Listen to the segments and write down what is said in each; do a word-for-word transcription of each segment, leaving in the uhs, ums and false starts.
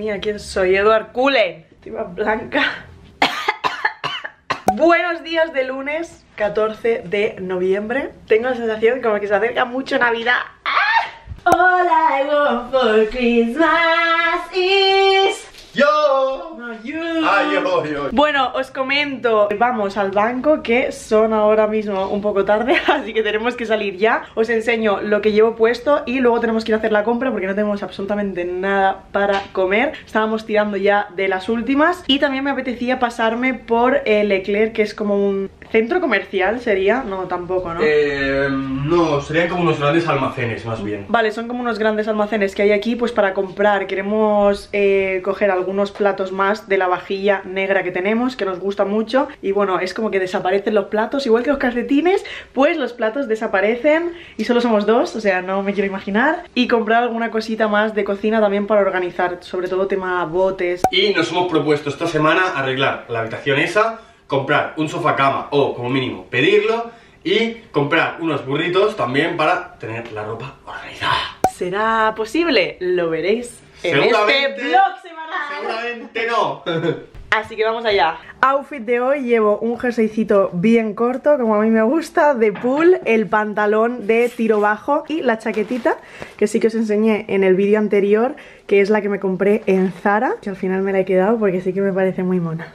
mía, ¿quién soy? Eduard Cule. Estoy más blanca. Buenos días de lunes, catorce de noviembre. Tengo la sensación como que se acerca mucho Navidad. ¡Ah! All I want for Christmas is... Yo. No, you. Ah, yo, yo. Bueno, os comento, vamos al banco, que son ahora mismo un poco tarde, así que tenemos que salir ya. Os enseño lo que llevo puesto y luego tenemos que ir a hacer la compra porque no tenemos absolutamente nada para comer. Estábamos tirando ya de las últimas. Y también me apetecía pasarme por el Leclerc, que es como un centro comercial, ¿sería? No, tampoco, ¿no? Eh, no, serían como unos grandes almacenes, más bien. Vale, son como unos grandes almacenes que hay aquí, pues para comprar. Queremos eh, coger algo, algunos platos más de la vajilla negra que tenemos, que nos gusta mucho. Y bueno, es como que desaparecen los platos, igual que los calcetines, pues los platos desaparecen. Y solo somos dos, o sea, no me quiero imaginar. Y comprar alguna cosita más de cocina también para organizar, sobre todo tema botes. Y nos hemos propuesto esta semana arreglar la habitación esa, comprar un sofá cama o como mínimo pedirlo, y comprar unos burritos también para tener la ropa organizada. ¿Será posible? Lo veréis en este vlog semanal. Seguramente no. Así que vamos allá. Outfit de hoy, llevo un jerseycito bien corto, como a mí me gusta, de pool, el pantalón de tiro bajo y la chaquetita, que sí que os enseñé en el vídeo anterior, que es la que me compré en Zara, que al final me la he quedado porque sí que me parece muy mona.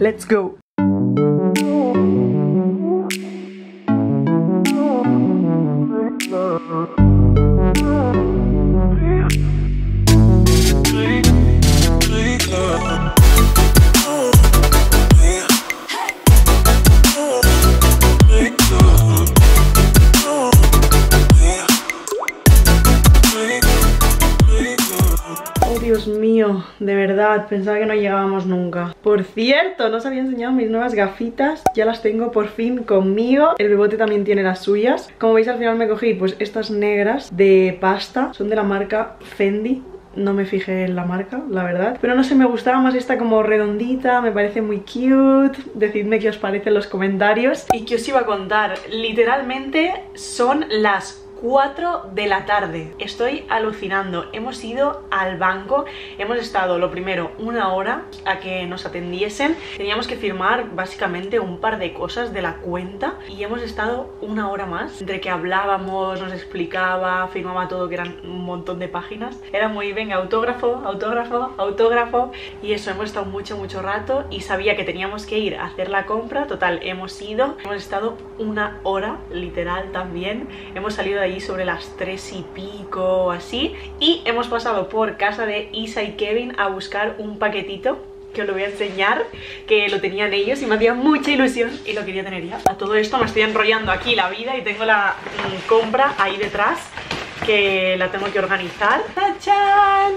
Let's go. De verdad, pensaba que no llegábamos nunca. Por cierto, no os había enseñado mis nuevas gafitas. Ya las tengo por fin conmigo. El Bebote también tiene las suyas. Como veis, al final me cogí pues estas negras de pasta. Son de la marca Fendi. No me fijé en la marca, la verdad. Pero no sé, me gustaba más esta como redondita. Me parece muy cute. Decidme qué os parece en los comentarios. Y qué os iba a contar. Literalmente son las cuatro de la tarde. Estoy alucinando. Hemos ido al banco, hemos estado lo primero una hora a que nos atendiesen. Teníamos que firmar básicamente un par de cosas de la cuenta y hemos estado una hora más entre que hablábamos, nos explicaba, firmaba todo, que eran un montón de páginas. Era muy, venga, autógrafo, autógrafo, autógrafo. Y eso, hemos estado mucho, mucho rato y sabía que teníamos que ir a hacer la compra. Total, hemos ido. Hemos estado una hora, literal también. Hemos salido de ahí sobre las tres y pico así, y hemos pasado por casa de Isa y Kevin a buscar un paquetito que os lo voy a enseñar, que lo tenían ellos y me hacía mucha ilusión y lo quería tener ya. A todo esto me estoy enrollando aquí la vida y tengo la mm, compra ahí detrás, que la tengo que organizar. ¡Tachán!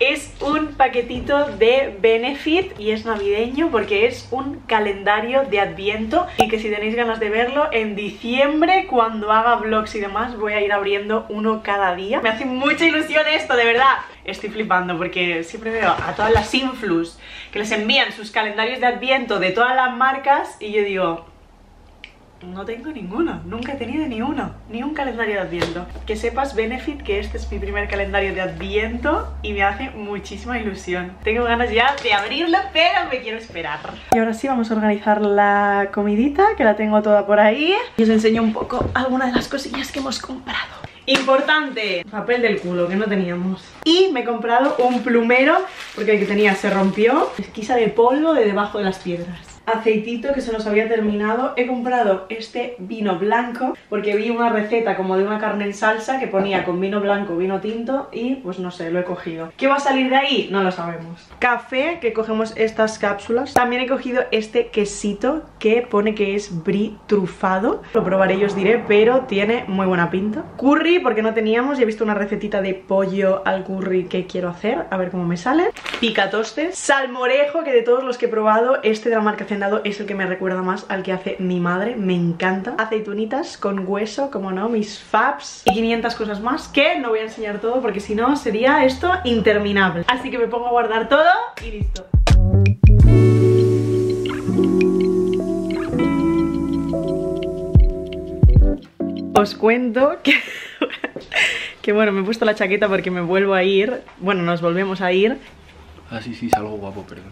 Es un paquetito de Benefit y es navideño porque es un calendario de adviento, y que si tenéis ganas de verlo, en diciembre cuando haga vlogs y demás voy a ir abriendo uno cada día. Me hace mucha ilusión esto, de verdad. Estoy flipando porque siempre veo a todas las influs que les envían sus calendarios de adviento de todas las marcas y yo digo... no tengo ninguno, nunca he tenido ni uno, ni un calendario de adviento. Que sepas, Benefit, que este es mi primer calendario de adviento y me hace muchísima ilusión. Tengo ganas ya de abrirlo, pero me quiero esperar. Y ahora sí, vamos a organizar la comidita, que la tengo toda por ahí. Y os enseño un poco algunas de las cosillas que hemos comprado. Importante, papel del culo, que no teníamos. Y me he comprado un plumero, porque el que tenía se rompió. Esquisa de polvo de debajo de las piedras. Aceitito que se nos había terminado. He comprado este vino blanco porque vi una receta como de una carne en salsa que ponía con vino blanco, vino tinto, y pues no sé, lo he cogido. ¿Qué va a salir de ahí? No lo sabemos. Café, que cogemos estas cápsulas. También he cogido este quesito que pone que es brie trufado. Lo probaré y os diré, pero tiene muy buena pinta. Curry, porque no teníamos, y he visto una recetita de pollo al curry que quiero hacer, a ver cómo me sale. Picatostes. Salmorejo, que de todos los que he probado, este de la marca es el que me recuerda más al que hace mi madre, me encanta. Aceitunitas con hueso, como no, mis faps. Y quinientas cosas más que no voy a enseñar todo porque si no sería esto interminable. Así que me pongo a guardar todo y listo. Os cuento que... que bueno, me he puesto la chaqueta porque me vuelvo a ir. Bueno, nos volvemos a ir. Ah, sí, sí, salgo guapo, perdón.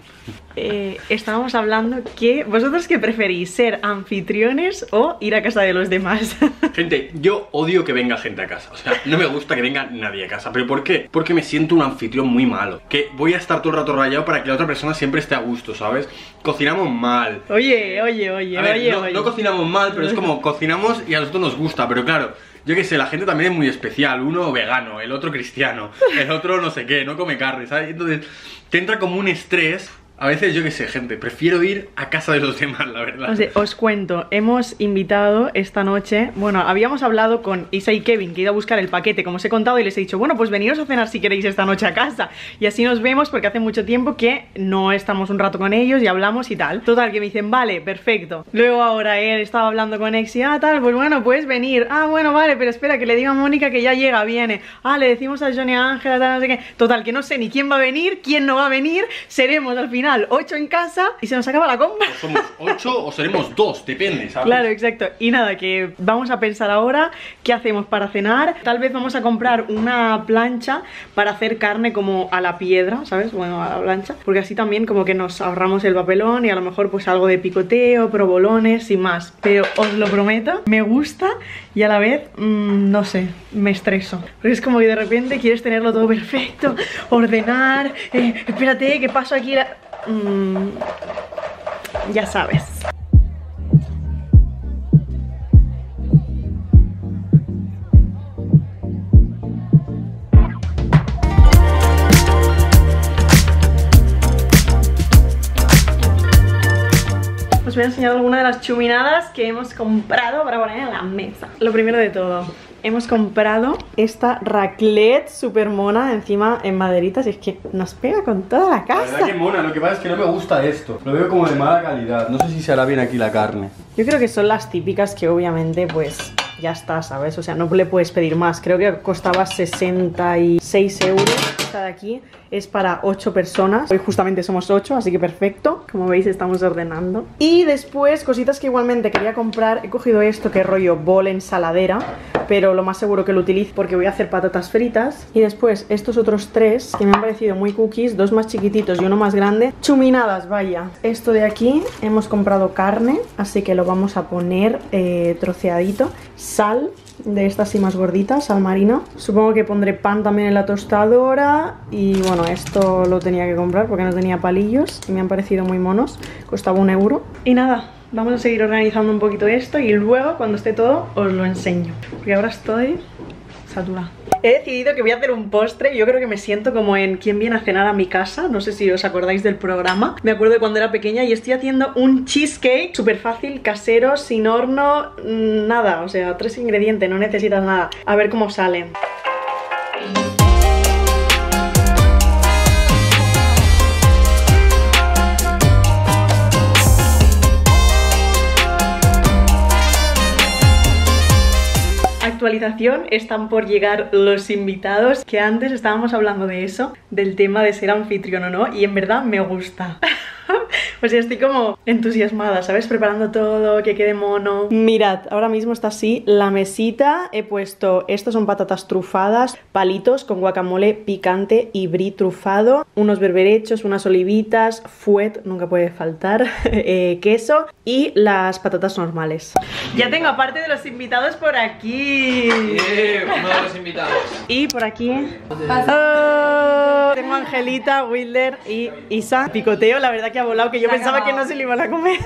Eh, estábamos hablando que... ¿Vosotros qué preferís? ¿Ser anfitriones o ir a casa de los demás? Gente, yo odio que venga gente a casa. O sea, no me gusta que venga nadie a casa. ¿Pero por qué? Porque me siento un anfitrión muy malo. Que voy a estar todo el rato rayado para que la otra persona siempre esté a gusto, ¿sabes? Cocinamos mal. Oye, oye, oye, a ver, oye, no, oye. No cocinamos mal, pero es como cocinamos y a nosotros nos gusta. Pero claro... Yo qué sé, la gente también es muy especial, uno vegano, el otro cristiano, el otro no sé qué, no come carne, ¿sabes? Entonces te entra como un estrés, a veces yo qué sé, gente, prefiero ir a casa de los demás, la verdad. O sea, os cuento, hemos invitado esta noche, bueno, habíamos hablado con Isa y Kevin, que he ido a buscar el paquete, como os he contado, y les he dicho, bueno, pues veniros a cenar si queréis esta noche a casa, y así nos vemos porque hace mucho tiempo que no estamos un rato con ellos y hablamos y tal. Total, que me dicen, vale, perfecto. Luego ahora él estaba hablando con Exi, ah, tal, pues bueno, puedes venir. Ah, bueno, vale, pero espera, que le diga a Mónica que ya llega, viene. Ah, le decimos a Johnny, a Ángela, tal, no sé qué. Total, que no sé ni quién va a venir, quién no va a venir, seremos al final ocho en casa y se nos acaba la compra. O somos ocho o seremos dos, depende, ¿sabes? Claro, exacto. Y nada, que vamos a pensar ahora qué hacemos para cenar. Tal vez vamos a comprar una plancha para hacer carne como a la piedra, ¿sabes? Bueno, a la plancha. Porque así también como que nos ahorramos el papelón y a lo mejor pues algo de picoteo, probolones y más. Pero os lo prometo, me gusta y a la vez, mmm, no sé, me estreso. Porque es como que de repente quieres tenerlo todo perfecto, ordenar, eh, espérate, que paso aquí la... Mm, ya sabes. Os voy a enseñar alguna de las chuminadas que hemos comprado para poner en la mesa. Lo primero de todo, hemos comprado esta raclette super mona, encima en maderitas, y es que nos pega con toda la casa. La verdad que mona, lo que pasa es que no me gusta esto. Lo veo como de mala calidad, no sé si se hará bien aquí la carne. Yo creo que son las típicas que obviamente pues ya está, ¿sabes? O sea, no le puedes pedir más. Creo que costaba sesenta y seis euros. Esta de aquí es para ocho personas. Hoy justamente somos ocho, así que perfecto. Como veis estamos ordenando. Y después cositas que igualmente quería comprar. He cogido esto que es rollo bol ensaladera, pero lo más seguro que lo utilice porque voy a hacer patatas fritas. Y después estos otros tres que me han parecido muy cookies. Dos más chiquititos y uno más grande. Chuminadas, vaya. Esto de aquí hemos comprado carne, así que lo vamos a poner eh, troceadito. Sal, de estas sí más gorditas, sal marina. Supongo que pondré pan también en la tostadora. Y bueno, esto lo tenía que comprar porque no tenía palillos y me han parecido muy monos. Costaba un euro. Y nada, vamos a seguir organizando un poquito esto y luego cuando esté todo os lo enseño. Porque ahora estoy saturada. He decidido que voy a hacer un postre. Yo creo que me siento como en ¿Quién viene a cenar a mi casa? No sé si os acordáis del programa. Me acuerdo de cuando era pequeña y estoy haciendo un cheesecake súper fácil, casero, sin horno, nada. O sea, tres ingredientes, no necesitas nada. A ver cómo sale. Actualización, están por llegar los invitados, que antes estábamos hablando de eso, del tema de ser anfitrión o no, y en verdad me gusta. O sea, estoy como entusiasmada, ¿sabes? Preparando todo, que quede mono. Mirad, ahora mismo está así la mesita. He puesto, estas son patatas trufadas, palitos con guacamole picante y brie trufado, unos berberechos, unas olivitas, fuet, nunca puede faltar, eh, queso y las patatas normales. Ya tengo aparte de los invitados por aquí. Yeah, uno de los invitados. Y por aquí... Oh, tengo a Angelita, Wilder y Isa. Picoteo, la verdad que ha volado, que yo pensaba que no se le iban a comer.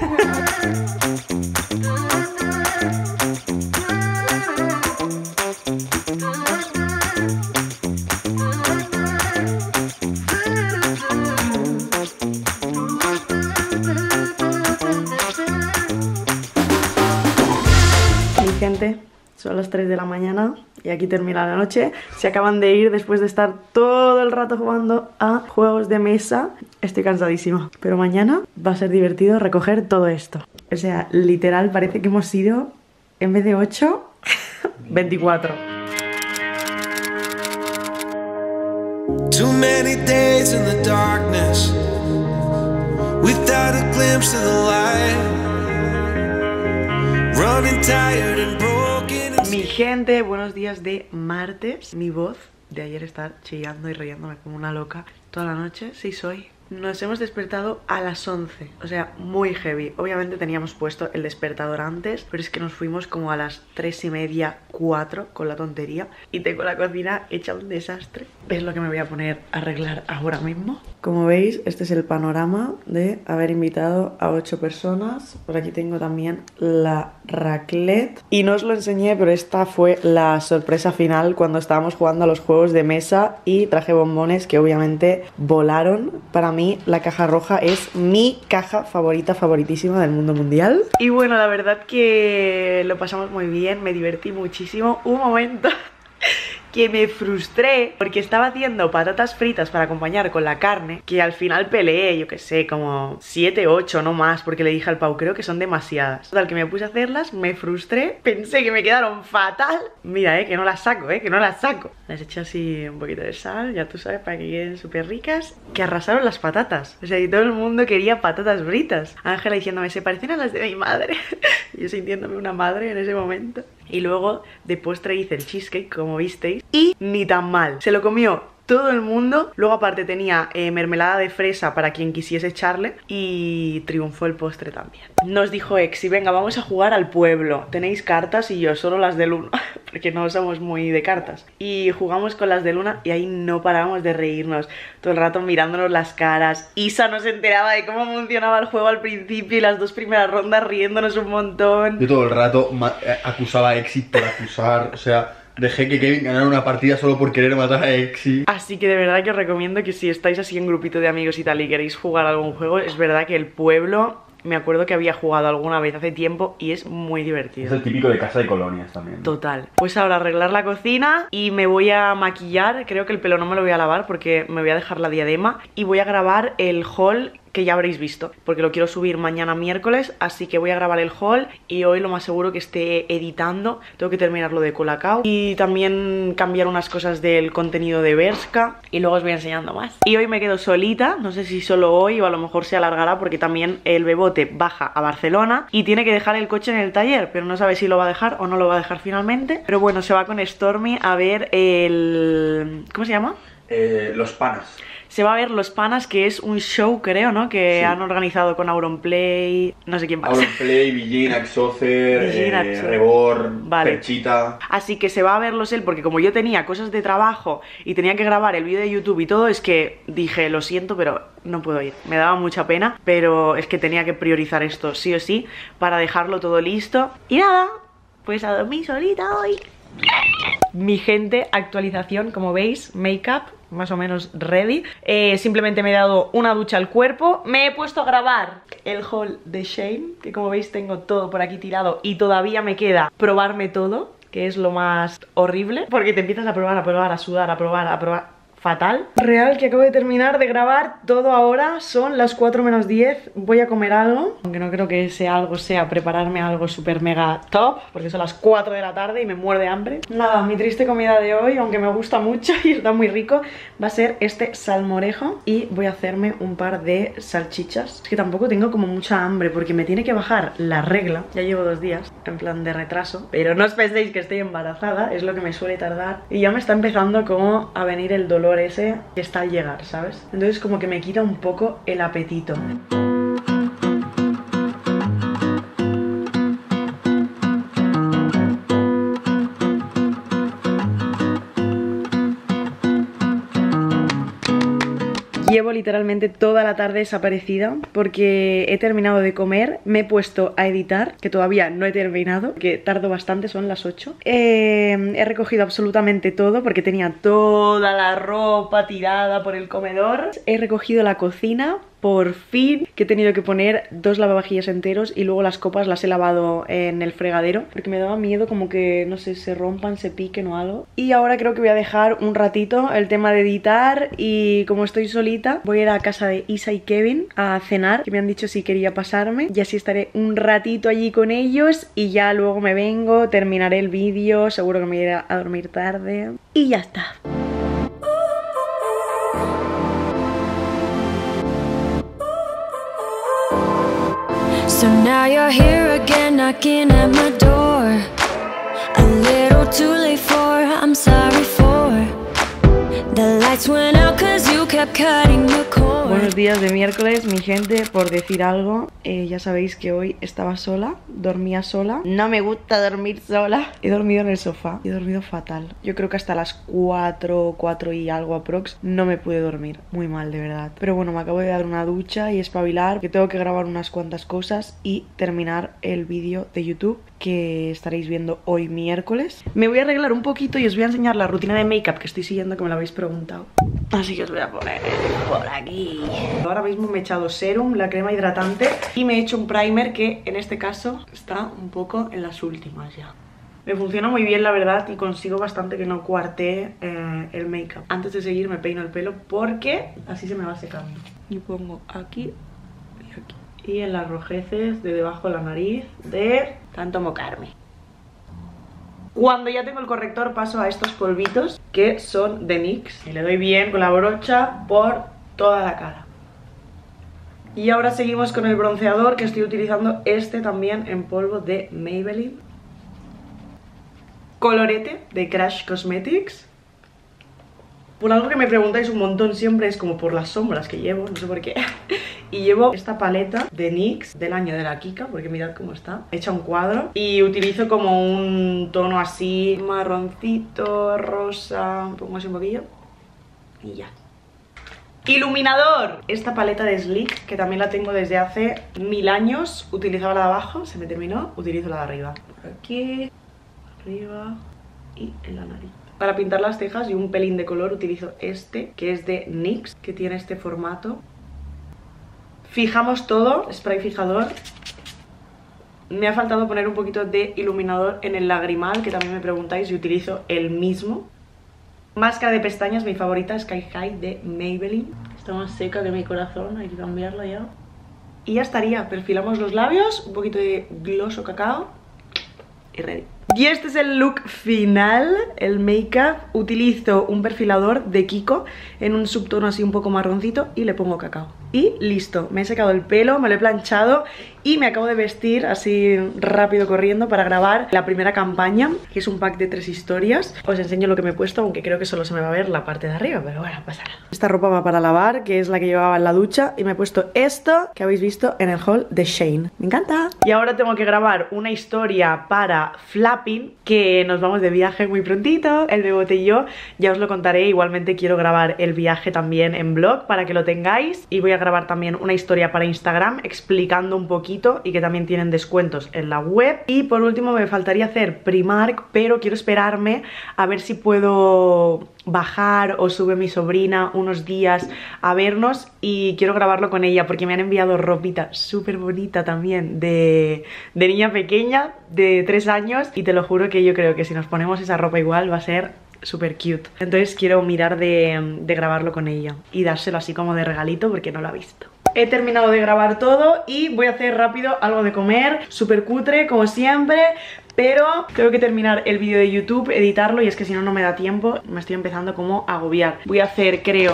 Mi gente, son las tres de la mañana. Y aquí termina la noche. Se acaban de ir después de estar todo el rato jugando a juegos de mesa. Estoy cansadísima. Pero mañana va a ser divertido recoger todo esto. O sea, literal parece que hemos ido, en vez de ocho, veinticuatro. Too many days in the darkness, without a glimpse of the light, running tired and broken. Mi gente, buenos días de martes. Mi voz de ayer estar chillando y riéndome como una loca toda la noche, sí soy. Nos hemos despertado a las once, o sea, muy heavy. Obviamente teníamos puesto el despertador antes, pero es que nos fuimos como a las tres y media, cuatro, con la tontería. Y tengo la cocina hecha un desastre. ¿Ves lo que me voy a poner a arreglar ahora mismo? Como veis, este es el panorama de haber invitado a ocho personas. Por aquí tengo también la raclette. Y no os lo enseñé, pero esta fue la sorpresa final cuando estábamos jugando a los juegos de mesa y traje bombones que obviamente volaron. Para mí la caja roja es mi caja favorita, favoritísima del mundo mundial. Y bueno, la verdad que lo pasamos muy bien, me divertí muchísimo. Un momento que me frustré porque estaba haciendo patatas fritas para acompañar con la carne, que al final peleé, yo que sé, como siete, ocho, no más, porque le dije al Pau, creo que son demasiadas. Total, que me puse a hacerlas, me frustré, pensé que me quedaron fatal. Mira, eh, que no las saco, eh, que no las saco. Las he hecho así un poquito de sal, ya tú sabes, para que queden súper ricas. Que arrasaron las patatas, o sea, y todo el mundo quería patatas fritas. Ángela diciéndome, se parecen a las de mi madre. Yo sintiéndome una madre en ese momento. Y luego de postre hice el cheesecake, como visteis. Y ni tan mal, se lo comió todo el mundo. Luego aparte tenía eh, mermelada de fresa para quien quisiese echarle. Y triunfó el postre también. Nos dijo Exi, venga, vamos a jugar al pueblo. Tenéis cartas y yo solo las de luna, porque no somos muy de cartas. Y jugamos con las de luna y ahí no parábamos de reírnos. Todo el rato mirándonos las caras. Isa no se enteraba de cómo funcionaba el juego al principio y las dos primeras rondas riéndonos un montón. Yo todo el rato acusaba a Exi por acusar, o sea... Dejé que Kevin ganara una partida solo por querer matar a Exi. Así que de verdad que os recomiendo que si estáis así en grupito de amigos y tal y queréis jugar algún juego, es verdad que el pueblo, me acuerdo que había jugado alguna vez hace tiempo y es muy divertido. Es el típico de casa de colonias también, ¿no? Total. Pues ahora arreglar la cocina y me voy a maquillar. Creo que el pelo no me lo voy a lavar porque me voy a dejar la diadema. Y voy a grabar el haul que ya habréis visto, porque lo quiero subir mañana miércoles, así que voy a grabar el haul y hoy lo más seguro que esté editando. Tengo que terminar lo de Colacao y también cambiar unas cosas del contenido de Bershka y luego os voy enseñando más. Y hoy me quedo solita, no sé si solo hoy o a lo mejor se alargará porque también el Bebote baja a Barcelona y tiene que dejar el coche en el taller, pero no sabe si lo va a dejar o no lo va a dejar finalmente. Pero bueno, se va con Stormy a ver el... ¿cómo se llama? Eh, Los Panas. Se va a ver Los Panas, que es un show, creo, ¿no? Que sí. Han organizado con Auronplay, no sé quién más. Auronplay, Villena, Exocer, eh, Reborn, vale. Perchita. Así que se va a verlos él, porque como yo tenía cosas de trabajo y tenía que grabar el vídeo de YouTube y todo, es que dije, lo siento, pero no puedo ir. Me daba mucha pena, pero es que tenía que priorizar esto sí o sí para dejarlo todo listo. Y nada, pues a dormir solita hoy. Mi gente, actualización, como veis, make-up más o menos ready. eh, Simplemente me he dado una ducha al cuerpo. Me he puesto a grabar el haul de Shame, que como veis tengo todo por aquí tirado y todavía me queda probarme todo, que es lo más horrible, porque te empiezas a probar, a probar, a sudar, a probar, a probar. Fatal. Real que acabo de terminar de grabar todo ahora, son las cuatro menos diez, voy a comer algo, aunque no creo que sea algo, sea prepararme algo super mega top, porque son las cuatro de la tarde y me muerde hambre. Nada, mi triste comida de hoy, aunque me gusta mucho y está muy rico, va a ser este salmorejo y voy a hacerme un par de salchichas. Es que tampoco tengo como mucha hambre porque me tiene que bajar la regla, ya llevo dos días en plan de retraso, pero no os penséis que estoy embarazada, es lo que me suele tardar y ya me está empezando como a venir el dolor ese que está al llegar, ¿sabes? Entonces como que me quita un poco el apetito. Llevo literalmente toda la tarde desaparecida porque he terminado de comer, me he puesto a editar, que todavía no he terminado, que tardo bastante, son las ocho. Eh, he recogido absolutamente todo porque tenía toda la ropa tirada por el comedor. He recogido la cocina. Por fin, que he tenido que poner dos lavavajillas enteros y luego las copas las he lavado en el fregadero porque me daba miedo como que, no sé, se rompan, se piquen o algo. Y ahora creo que voy a dejar un ratito el tema de editar y como estoy solita voy a ir a casa de Isa y Kevin a cenar, que me han dicho si quería pasarme y así estaré un ratito allí con ellos y ya luego me vengo, terminaré el vídeo, seguro que me iré a dormir tarde y ya está. So now you're here again, knocking at my door. A little too late for, I'm sorry for Buenos días de miércoles, mi gente. Por decir algo, eh, ya sabéis que hoy estaba sola, dormía sola. No me gusta dormir sola. He dormido en el sofá, he dormido fatal. Yo creo que hasta las cuatro, cuatro y algo aprox no me pude dormir. Muy mal, de verdad. Pero bueno, me acabo de dar una ducha y espabilar, que tengo que grabar unas cuantas cosas y terminar el vídeo de YouTube que estaréis viendo hoy miércoles. Me voy a arreglar un poquito y os voy a enseñar la rutina de make-up que estoy siguiendo, que me la habéis preguntado. Así que os voy a poner por aquí. Ahora mismo me he echado serum, la crema hidratante, y me he hecho un primer que en este caso está un poco en las últimas ya. Me funciona muy bien, la verdad, y consigo bastante que no cuartee eh, el make-up. Antes de seguir me peino el pelo porque así se me va secando. Y pongo aquí y aquí. Y en las rojeces de debajo de la nariz, de tanto mocarme. Cuando ya tengo el corrector paso a estos polvitos que son de nix. Y le doy bien con la brocha por toda la cara. Y ahora seguimos con el bronceador, que estoy utilizando este también en polvo de Maybelline. Colorete de Crash Cosmetics. Por algo que me preguntáis un montón siempre es como por las sombras que llevo, no sé por qué. Y llevo esta paleta de nix del año de la Kika, porque mirad cómo está, hecha un cuadro. Y utilizo como un tono así, marroncito, rosa, pongo así un poquillo y ya. ¡Iluminador! Esta paleta de Sleek, que también la tengo desde hace mil años. Utilizaba la de abajo, se me terminó, utilizo la de arriba. Por aquí, arriba y en la nariz. Para pintar las cejas y un pelín de color utilizo este, que es de nix, que tiene este formato. Fijamos todo, spray fijador. Me ha faltado poner un poquito de iluminador en el lagrimal, que también me preguntáis, y utilizo el mismo. Máscara de pestañas, mi favorita, Sky High de Maybelline. Está más seca que mi corazón, hay que cambiarla ya. Y ya estaría, perfilamos los labios, un poquito de gloss o cacao y ready. Y este es el look final, el make-up. Utilizo un perfilador de Kiko en un subtono así un poco marroncito y le pongo cacao. Y listo, me he secado el pelo, me lo he planchado y me acabo de vestir así rápido corriendo para grabar la primera campaña, que es un pack de tres historias. Os enseño lo que me he puesto, aunque creo que solo se me va a ver la parte de arriba, pero bueno, pasará. Esta ropa va para lavar, que es la que llevaba en la ducha, y me he puesto esto que habéis visto en el haul de Shane. ¡Me encanta! Y ahora tengo que grabar una historia para Flapping, que nos vamos de viaje muy prontito, el bebote y yo. Ya os lo contaré, igualmente quiero grabar el viaje también en vlog para que lo tengáis, y voy a grabar también una historia para Instagram explicando un poquito, y que también tienen descuentos en la web. Y por último me faltaría hacer Primark, pero quiero esperarme a ver si puedo bajar o sube mi sobrina unos días a vernos, y quiero grabarlo con ella porque me han enviado ropita súper bonita también de, de niña pequeña de tres años, y te lo juro que yo creo que si nos ponemos esa ropa igual va a ser súper cute. Entonces quiero mirar de, de grabarlo con ella y dárselo así como de regalito porque no lo ha visto. He terminado de grabar todo y voy a hacer rápido algo de comer, súper cutre como siempre, pero tengo que terminar el vídeo de YouTube, editarlo, y es que si no, no me da tiempo. Me estoy empezando como a agobiar. Voy a hacer, creo,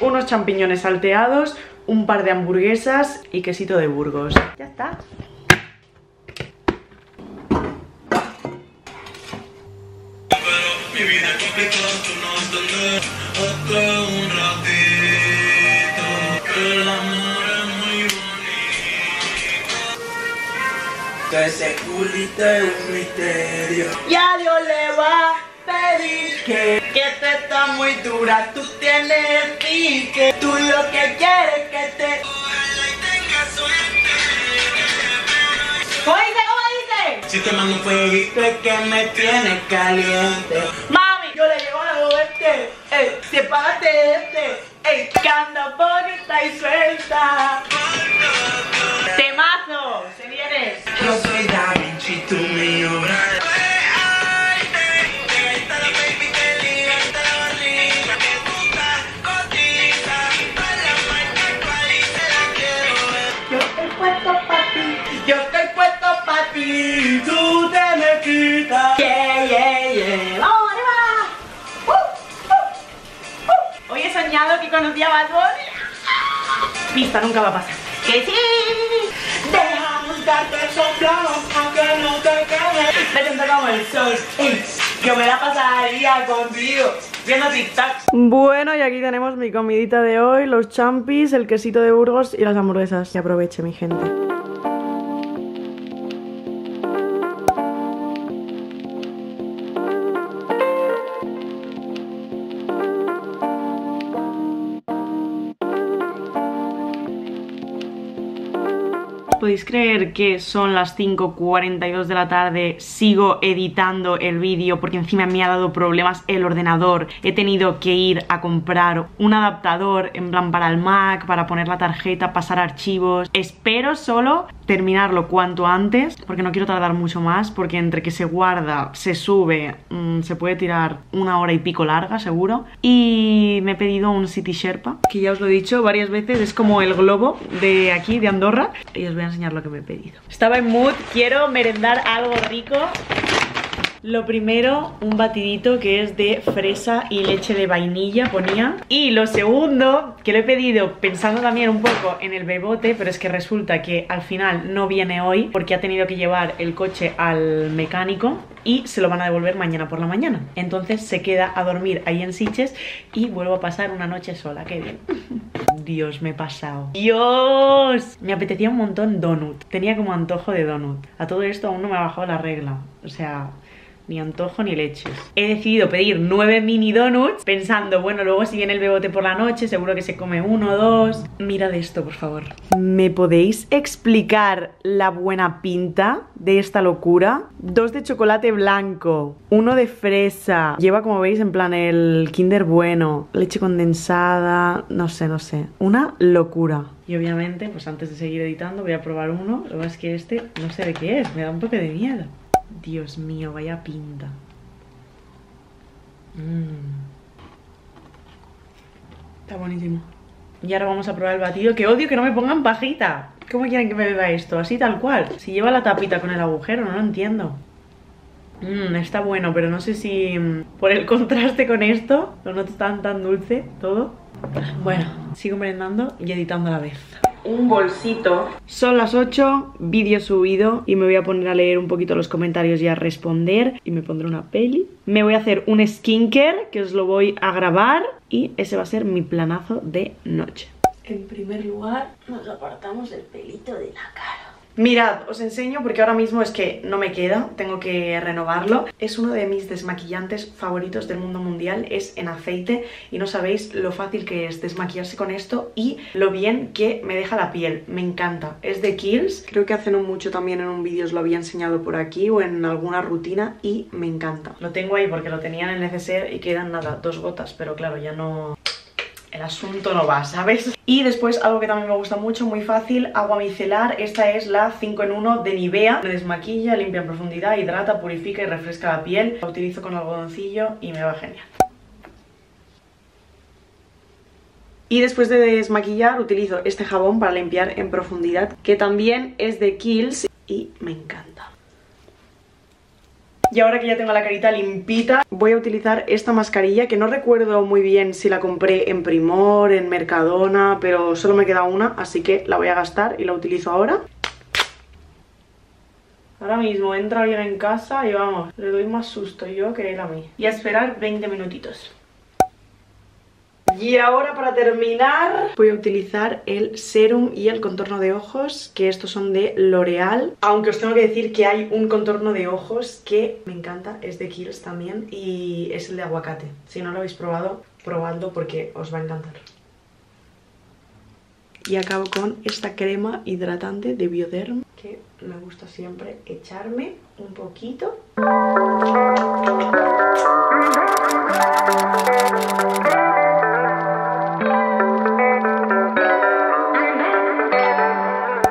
unos champiñones salteados, un par de hamburguesas y quesito de Burgos. Ya está. Ese culito es un misterio. Y a Dios le va a pedir que Que te está muy dura, tú tienes pique. Tú lo que quieres que te... Ojalá y tenga suerte. ¿Cómo dice? ¿Cómo dice? Si te mando un fueguito es que me tienes caliente. Mami, yo le llevo a la este. Ey, sepárate de este. Ey, que anda bonita y suelta. ¡Temazo! ¡Se viene! Yo soy Da Vinci, tú me lloras. Yo estoy puesto pa' ti, yo estoy puesto pa' ti, tú te me quitas. Yeah, yeah, yeah. ¡Vamos, arriba! Uh, uh, uh. Hoy he soñado que conocía a Bad Pista, nunca va a pasar. ¡Que sí! Dejamos darte soplado, aunque no te quedes. Me siento como el sol. Yo me la pasaría contigo viendo TikTok. Bueno, y aquí tenemos mi comidita de hoy, los champis, el quesito de Burgos y las hamburguesas. Que aproveche, mi gente. ¿Podéis creer que son las cinco cuarenta y dos de la tarde? Sigo editando el vídeo porque encima me ha dado problemas el ordenador. He tenido que ir a comprar un adaptador en plan para el Mac, para poner la tarjeta, pasar archivos. Espero solo terminarlo cuanto antes porque no quiero tardar mucho más, porque entre que se guarda, se sube, mmm, se puede tirar una hora y pico larga seguro. Y me he pedido un City Sherpa, que ya os lo he dicho varias veces, es como el globo de aquí, de Andorra. Y os voy a enseñar lo que me he pedido. Estaba en mood, quiero merendar algo rico. Lo primero, un batidito que es de fresa y leche de vainilla, ponía. Y lo segundo, que lo he pedido pensando también un poco en el bebote, pero es que resulta que al final no viene hoy porque ha tenido que llevar el coche al mecánico y se lo van a devolver mañana por la mañana. Entonces se queda a dormir ahí en Sitges y vuelvo a pasar una noche sola. Qué bien. Dios, me he pasado. ¡Dios! Me apetecía un montón donut. Tenía como antojo de donut. A todo esto aún no me ha bajado la regla. O sea, ni antojo ni leches. He decidido pedir nueve mini donuts pensando, bueno, luego si viene el bebote por la noche seguro que se come uno o dos. Mirad esto, por favor. ¿Me podéis explicar la buena pinta de esta locura? Dos de chocolate blanco, uno de fresa. Lleva, como veis, en plan el Kinder Bueno, leche condensada. No sé, no sé, una locura. Y obviamente, pues antes de seguir editando voy a probar uno. Lo que es que este no sé de qué es, me da un poco de miedo. Dios mío, vaya pinta. Mm. Está buenísimo. Y ahora vamos a probar el batido. ¡Qué odio que no me pongan pajita! ¿Cómo quieren que me beba esto? Así tal cual. Si lleva la tapita con el agujero, no lo entiendo. Mmm, está bueno, pero no sé si por el contraste con esto lo noto tan tan dulce todo. Bueno, sigo merendando y editando a la vez. Un bolsito. Son las ocho, vídeo subido, y me voy a poner a leer un poquito los comentarios y a responder, y me pondré una peli. Me voy a hacer un skincare que os lo voy a grabar y ese va a ser mi planazo de noche. En primer lugar, nos apartamos el pelito de la cara. Mirad, os enseño porque ahora mismo es que no me queda, tengo que renovarlo. Es uno de mis desmaquillantes favoritos del mundo mundial, es en aceite y no sabéis lo fácil que es desmaquillarse con esto y lo bien que me deja la piel, me encanta. Es de Kiehl's, creo que hace no mucho también en un vídeo os lo había enseñado por aquí o en alguna rutina y me encanta. Lo tengo ahí porque lo tenían en el neceser y quedan nada, dos gotas, pero claro, ya no... el asunto no va, ¿sabes? Y después algo que también me gusta mucho, muy fácil, agua micelar. Esta es la cinco en uno de Nivea. Me desmaquilla, limpia en profundidad, hidrata, purifica y refresca la piel. La utilizo con algodoncillo y me va genial. Y después de desmaquillar utilizo este jabón para limpiar en profundidad, que también es de Kiehl's y me encanta. Y ahora que ya tengo la carita limpita, voy a utilizar esta mascarilla que no recuerdo muy bien si la compré en Primor, en Mercadona, pero solo me queda una, así que la voy a gastar y la utilizo ahora. Ahora mismo entra alguien en casa y vamos, le doy más susto yo que él a mí. Y a esperar veinte minutitos. Y ahora para terminar voy a utilizar el serum y el contorno de ojos, que estos son de L'Oreal. Aunque os tengo que decir que hay un contorno de ojos que me encanta, es de Kiehl's también y es el de aguacate. Si no lo habéis probado, probadlo porque os va a encantar. Y acabo con esta crema hidratante de Bioderm, que me gusta siempre echarme un poquito.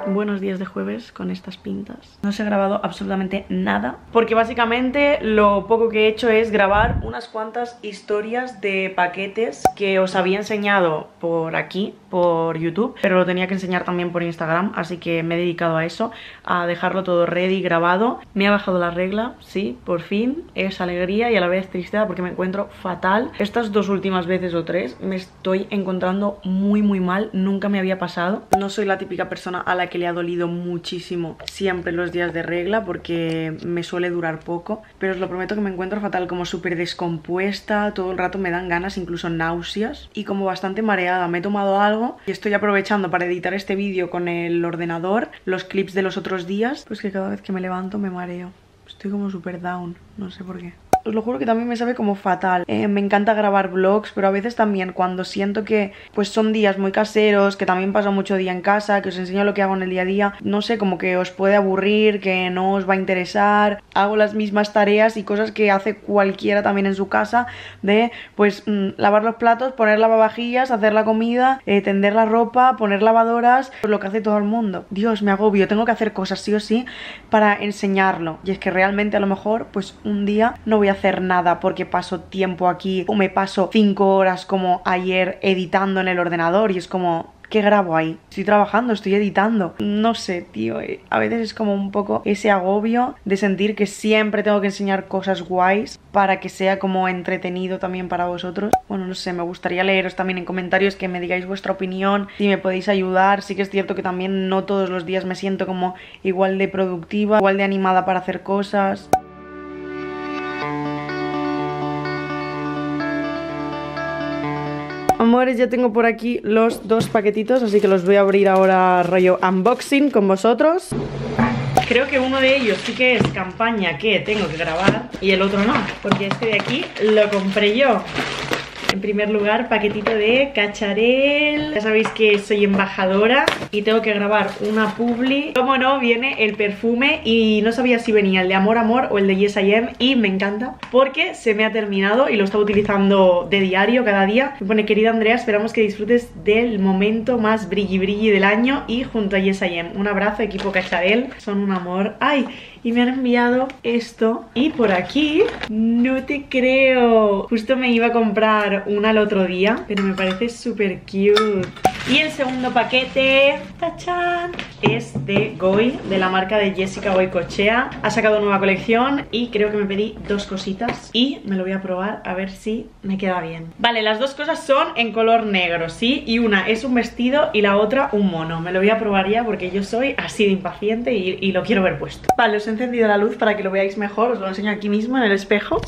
Buenos días de jueves con estas pintas. No os he grabado absolutamente nada porque básicamente lo poco que he hecho es grabar unas cuantas historias de paquetes que os había enseñado por aquí, por YouTube, pero lo tenía que enseñar también por Instagram, así que me he dedicado a eso, a dejarlo todo ready, grabado. Me ha bajado la regla, sí, por fin. Es alegría y a la vez tristeza porque me encuentro fatal. Estas dos últimas veces o tres me estoy encontrando muy muy mal, nunca me había pasado. No soy la típica persona a la que le ha dolido mido muchísimo siempre los días de regla porque me suele durar poco, pero os lo prometo que me encuentro fatal, como súper descompuesta, todo el rato me dan ganas, incluso náuseas, y como bastante mareada. Me he tomado algo y estoy aprovechando para editar este vídeo con el ordenador, los clips de los otros días, pues que cada vez que me levanto me mareo. Estoy como súper down, no sé por qué. Os lo juro que también me sabe como fatal. Eh, me encanta grabar vlogs, pero a veces también cuando siento que pues son días muy caseros, que también paso mucho día en casa, que os enseño lo que hago en el día a día, no sé, como que os puede aburrir, que no os va a interesar. Hago las mismas tareas y cosas que hace cualquiera también en su casa, de pues mmm, lavar los platos, poner lavavajillas, hacer la comida, eh, tender la ropa, poner lavadoras, pues lo que hace todo el mundo. Dios, me agobio, tengo que hacer cosas sí o sí para enseñarlo. Y es que realmente a lo mejor pues un día no voy a hacer nada porque paso tiempo aquí o me paso cinco horas como ayer editando en el ordenador, y es como, ¿qué grabo ahí? Estoy trabajando, estoy editando. No sé, tío, a veces es como un poco ese agobio de sentir que siempre tengo que enseñar cosas guays para que sea como entretenido también para vosotros. Bueno, no sé, me gustaría leeros también en comentarios, que me digáis vuestra opinión, si me podéis ayudar. Sí que es cierto que también no todos los días me siento como igual de productiva, igual de animada para hacer cosas. Amores, ya tengo por aquí los dos paquetitos, así que los voy a abrir ahora rollo unboxing con vosotros. Creo que uno de ellos sí que es campaña que tengo que grabar y el otro no, porque este de aquí lo compré yo. En primer lugar, paquetito de Cacharel. Ya sabéis que soy embajadora y tengo que grabar una publi. Como no, viene el perfume y no sabía si venía el de Amor Amor o el de Yes I Am, y me encanta porque se me ha terminado y lo estaba utilizando de diario, cada día. Me pone: querida Andrea, esperamos que disfrutes del momento más brilli brilli del año y junto a Yes I Am. Un abrazo, equipo Cacharel. Son un amor. ¡Ay! Y me han enviado esto. Y por aquí, no te creo, justo me iba a comprar una el otro día, pero me parece súper cute. Y el segundo paquete, ¡tachán!, es de Goy, de la marca de Jessica Goicochea. Ha sacado nueva colección y creo que me pedí dos cositas y me lo voy a probar a ver si me queda bien. Vale, las dos cosas son en color negro, ¿sí? Y una es un vestido y la otra un mono. Me lo voy a probar ya porque yo soy así de impaciente y, y lo quiero ver puesto. Vale, os he encendido la luz para que lo veáis mejor. Os lo enseño aquí mismo en el espejo.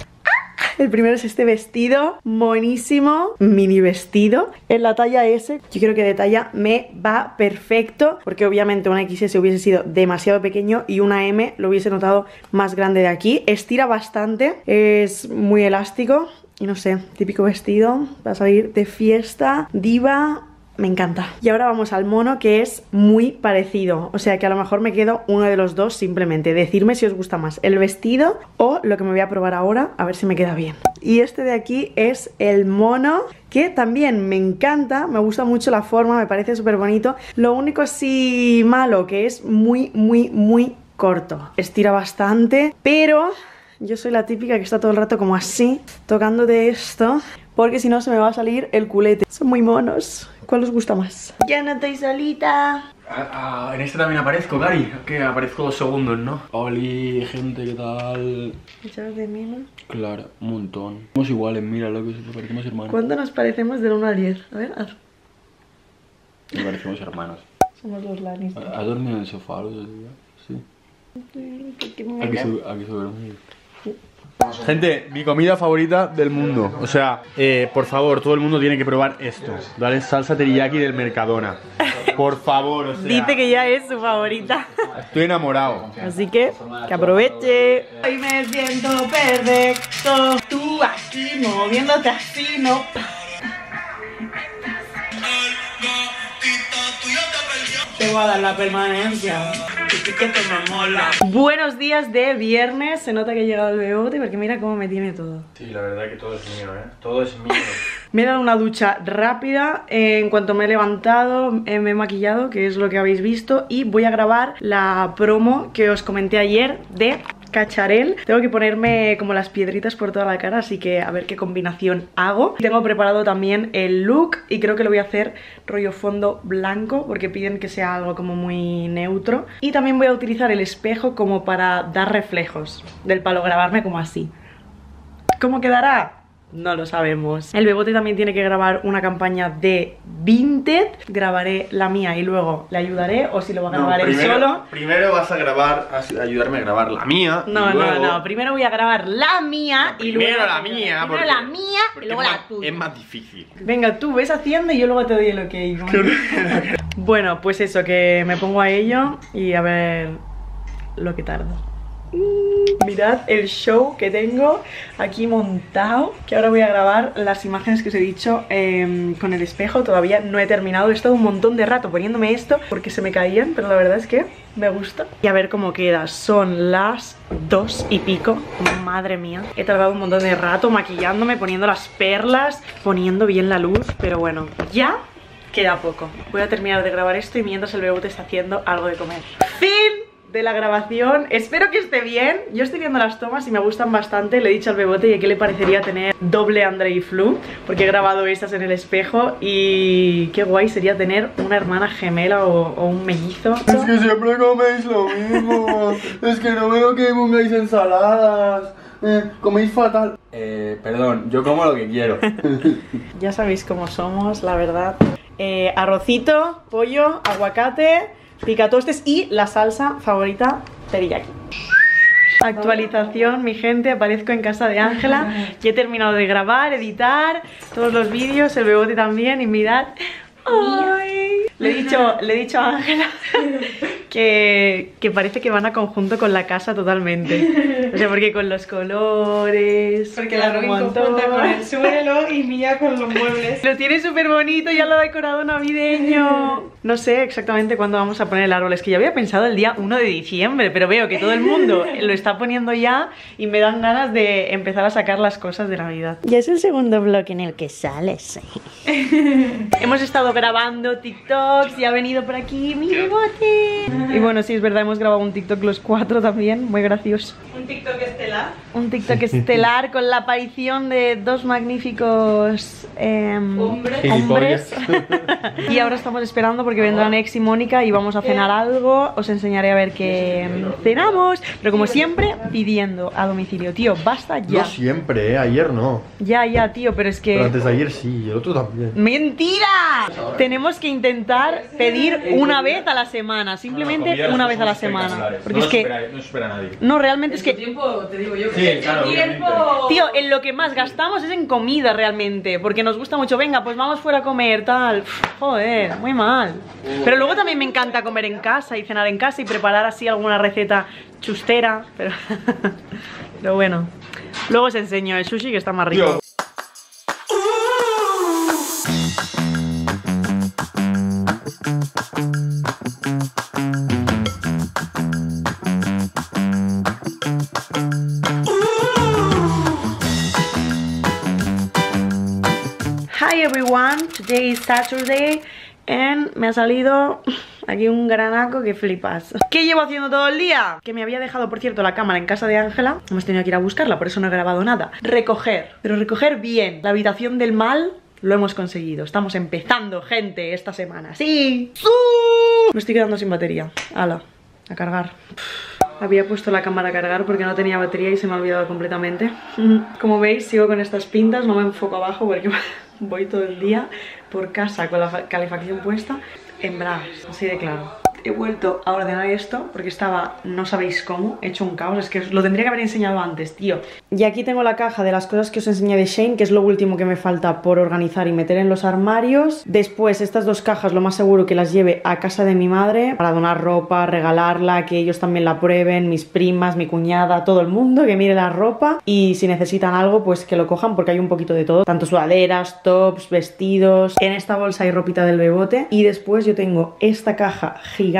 El primero es este vestido, monísimo, mini vestido, en la talla S. Yo creo que de talla me va perfecto, porque obviamente una equis ese hubiese sido demasiado pequeño y una M lo hubiese notado más grande de aquí. Estira bastante, es muy elástico y no sé, típico vestido para salir de fiesta, diva. Me encanta. Y ahora vamos al mono, que es muy parecido. O sea que a lo mejor me quedo uno de los dos simplemente. Decidme si os gusta más el vestido o lo que me voy a probar ahora, a ver si me queda bien. Y este de aquí es el mono, que también me encanta, me gusta mucho la forma, me parece súper bonito. Lo único así malo, que es muy, muy, muy corto. Estira bastante, pero yo soy la típica que está todo el rato como así, tocando de esto, porque si no se me va a salir el culete. Son muy monos. ¿Cuál os gusta más? Ya no estoy solita. Ah, ah, en este también aparezco, Cari. Que aparezco dos segundos, ¿no? Oli, gente, ¿qué tal? ¿Echabas de menos? Claro, un montón. Somos iguales, mira lo que nos parecemos hermanos. ¿Cuánto nos parecemos del uno al diez? A ver, haz. Nos parecemos hermanos. Somos los Lannister. ¿Has dormido en el sofá los otros días? Sí. Aquí se duerme. Gente, mi comida favorita del mundo. O sea, eh, por favor, todo el mundo tiene que probar esto. Dale, salsa teriyaki del Mercadona. Por favor, o sea, dice que ya es su favorita. Estoy enamorado. Así que, que aproveche. Hoy me siento perfecto. Tú aquí moviéndote así, no. Te voy a dar la permanencia. Buenos días de viernes. Se nota que he llegado al bebote porque mira cómo me tiene todo. Sí, la verdad es que todo es mío, ¿eh? Todo es mío. Me he dado una ducha rápida, eh, en cuanto me he levantado, eh, me he maquillado, que es lo que habéis visto, y voy a grabar la promo que os comenté ayer de Cacharel. Tengo que ponerme como las piedritas por toda la cara, así que a ver qué combinación hago. Tengo preparado también el look y creo que lo voy a hacer rollo fondo blanco porque piden que sea algo como muy neutro. Y también voy a utilizar el espejo como para dar reflejos, del palo grabarme como así. ¿Cómo quedará? no lo sabemos. El Bebote también tiene que grabar una campaña de Vinted. Grabaré la mía y luego le ayudaré, o si lo va a grabar no, primero, él solo. Primero vas a grabar, a ayudarme a grabar la mía. No, y luego... no, no, primero voy a grabar la mía no, y luego... Primero la mía. Primero la mía y luego la tuya. Es más difícil. Venga, tú ves haciendo y yo luego te doy el ok. Bueno, pues eso, que me pongo a ello y a ver lo que tardo. Mirad el show que tengo aquí montado, que ahora voy a grabar las imágenes que os he dicho eh, con el espejo. Todavía no he terminado, he estado un montón de rato poniéndome esto porque se me caían, pero la verdad es que me gusta. Y a ver cómo queda, son las dos y pico, madre mía. He tardado un montón de rato maquillándome, poniendo las perlas, poniendo bien la luz, pero bueno, ya queda poco. Voy a terminar de grabar esto y mientras el Bebote está haciendo algo de comer. ¡Fin de la grabación! Espero que esté bien. Yo estoy viendo las tomas y me gustan bastante. Le he dicho al Bebote que qué le parecería tener doble Andrei Flu, porque he grabado estas en el espejo y qué guay sería tener una hermana gemela o, o un mellizo. Es que siempre coméis lo mismo. Es que no veo que pongáis ensaladas. Eh, coméis fatal. Eh, perdón, yo como lo que quiero. Ya sabéis cómo somos, la verdad. Eh, arrocito, pollo, aguacate, picatostes y la salsa favorita, teriyaki. Actualización, mi gente, aparezco en casa de Ángela. Ya he terminado de grabar, editar todos los vídeos, el Bebote también. Y mirad, ¡ay! Le he dicho, le he dicho a Ángela que, que parece que van a conjunto con la casa totalmente. O sea, porque con los colores... Porque la Robin conjunta con el suelo y Mía con los muebles. Lo tiene súper bonito, ya lo ha decorado navideño. No sé exactamente cuándo vamos a poner el árbol. Es que ya había pensado el día uno de diciembre, pero veo que todo el mundo lo está poniendo ya y me dan ganas de empezar a sacar las cosas de Navidad. Ya es el segundo vlog en el que sales. Hemos estado grabando TikToks y ha venido por aquí mi Bebote. Y bueno, sí, es verdad, hemos grabado un TikTok los cuatro también, muy gracioso. Un TikTok estelar. Un TikTok estelar con la aparición de dos magníficos eh, hombres. hombres. Y ahora estamos esperando porque vendrán Exi y Mónica y vamos a cenar algo. Os enseñaré a ver qué cenamos. Pero como siempre, pidiendo a domicilio. Tío, basta ya. No siempre, ¿eh? Ayer no. Ya, ya, tío, pero es que... Pero antes de ayer sí, y el otro también. ¡Mentira! Pues tenemos que intentar pedir una vez a la semana, simplemente. Simplemente una vez a la semana. Porque no es que no espera nadie. No, realmente es que tiempo, te digo yo que sí, claro, tiempo. Tío, en lo que más gastamos es en comida realmente, porque nos gusta mucho, venga, pues vamos fuera a comer, tal. Joder, muy mal. Pero luego también me encanta comer en casa y cenar en casa y preparar así alguna receta chustera, pero pero bueno. Luego os enseño el sushi que está más rico. Tío. Today is Saturday and me ha salido aquí un granaco que flipas. ¿Qué llevo haciendo todo el día? Que me había dejado, por cierto, la cámara en casa de Ángela. Hemos tenido que ir a buscarla, por eso no he grabado nada. Recoger, pero recoger bien. La habitación del mal lo hemos conseguido. Estamos empezando, gente, esta semana. ¡Sí! Me estoy quedando sin batería. Hala, a cargar. Había puesto la cámara a cargar porque no tenía batería y se me ha olvidado completamente. Como veis, sigo con estas pintas. No me enfoco abajo porque... voy todo el día por casa con la calefacción puesta en bragas, así de claro. He vuelto a ordenar esto porque estaba, no sabéis cómo, he hecho un caos. Es que os lo tendría que haber enseñado antes, tío. Y aquí tengo la caja de las cosas que os enseñé de Shane, que es lo último que me falta por organizar y meter en los armarios. Después, estas dos cajas, lo más seguro que las lleve a casa de mi madre para donar ropa, regalarla, que ellos también la prueben, mis primas, mi cuñada, todo el mundo, que mire la ropa. Y si necesitan algo, pues que lo cojan porque hay un poquito de todo. Tanto sudaderas, tops, vestidos. En esta bolsa hay ropita del Bebote. Y después yo tengo esta caja gigante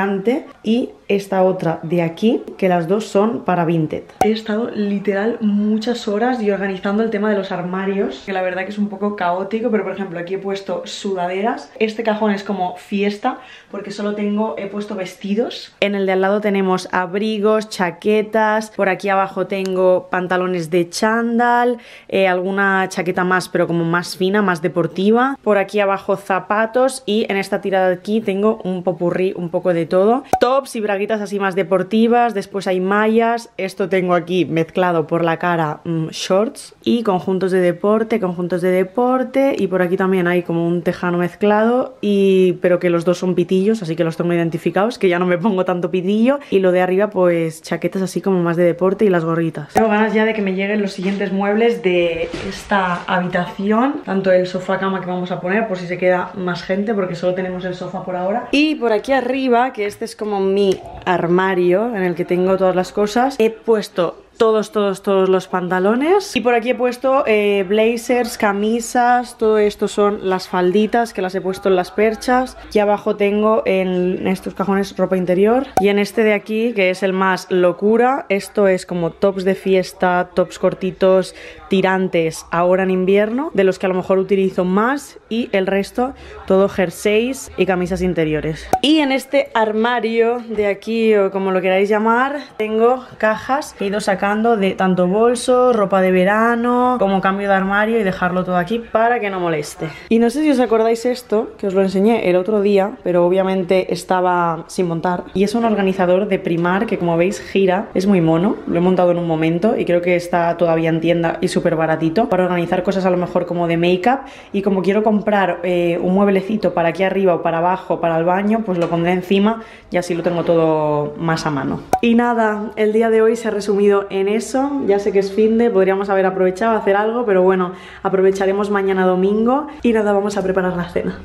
y esta otra de aquí, que las dos son para Vinted. He estado literal muchas horas y organizando el tema de los armarios, que la verdad que es un poco caótico, pero por ejemplo aquí he puesto sudaderas. Este cajón es como fiesta porque solo tengo, he puesto vestidos. En el de al lado tenemos abrigos, chaquetas, por aquí abajo tengo pantalones de chándal, eh, alguna chaqueta más pero como más fina, más deportiva. Por aquí abajo zapatos y en esta tirada de aquí tengo un popurrí un poco de de todo. Tops y braguitas así más deportivas, después hay mallas, esto tengo aquí mezclado por la cara, mmm, shorts y conjuntos de deporte, conjuntos de deporte y por aquí también hay como un tejano mezclado y pero que los dos son pitillos, así que los tengo identificados, que ya no me pongo tanto pitillo, y lo de arriba pues chaquetas así como más de deporte y las gorritas. Tengo ganas ya de que me lleguen los siguientes muebles de esta habitación, tanto el sofá cama que vamos a poner por si se queda más gente porque solo tenemos el sofá por ahora, y por aquí arriba, que este es como mi armario en el que tengo todas las cosas, he puesto todos, todos, todos los pantalones. Y por aquí he puesto eh, blazers, camisas, todo esto son las falditas que las he puesto en las perchas. Y abajo tengo en estos cajones ropa interior. Y en este de aquí, que es el más locura, esto es como tops de fiesta, tops cortitos, tirantes, ahora en invierno, de los que a lo mejor utilizo más. Y el resto, todo jerseys y camisas interiores. Y en este armario de aquí, o como lo queráis llamar, tengo cajas que he ido sacando de tanto bolso, ropa de verano, como cambio de armario, y dejarlo todo aquí para que no moleste. Y no sé si os acordáis esto, que os lo enseñé el otro día, pero obviamente estaba sin montar, y es un organizador de Primark que, como veis, gira, es muy mono, lo he montado en un momento y creo que está todavía en tienda y súper baratito, para organizar cosas a lo mejor como de make-up, y como quiero comprar eh, un mueblecito para aquí arriba o para abajo, para el baño, pues lo pondré encima y así lo tengo todo más a mano. Y nada, el día de hoy se ha resumido en en eso. Ya sé que es fin de, podríamos haber aprovechado a hacer algo, pero bueno, aprovecharemos mañana domingo y nada, vamos a preparar la cena.